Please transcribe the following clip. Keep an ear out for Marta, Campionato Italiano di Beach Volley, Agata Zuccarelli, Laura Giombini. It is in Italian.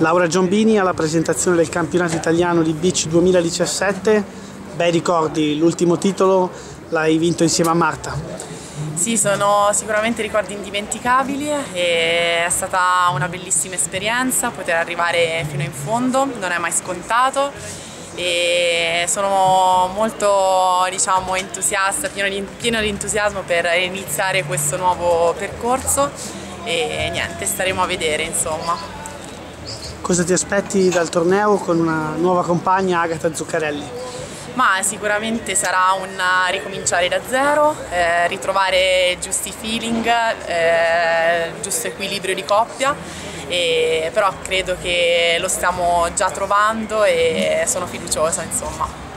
Laura Giombini alla presentazione del Campionato Italiano di Beach 2017, bei ricordi, l'ultimo titolo l'hai vinto insieme a Marta. Sì, sono sicuramente ricordi indimenticabili e è stata una bellissima esperienza poter arrivare fino in fondo, non è mai scontato e sono molto, diciamo, entusiasta, pieno di entusiasmo per iniziare questo nuovo percorso e niente, staremo a vedere insomma. Cosa ti aspetti dal torneo con una nuova compagna, Agata Zuccarelli? Ma sicuramente sarà un ricominciare da zero, ritrovare giusti feeling, giusto equilibrio di coppia, però credo che lo stiamo già trovando e sono fiduciosa insomma.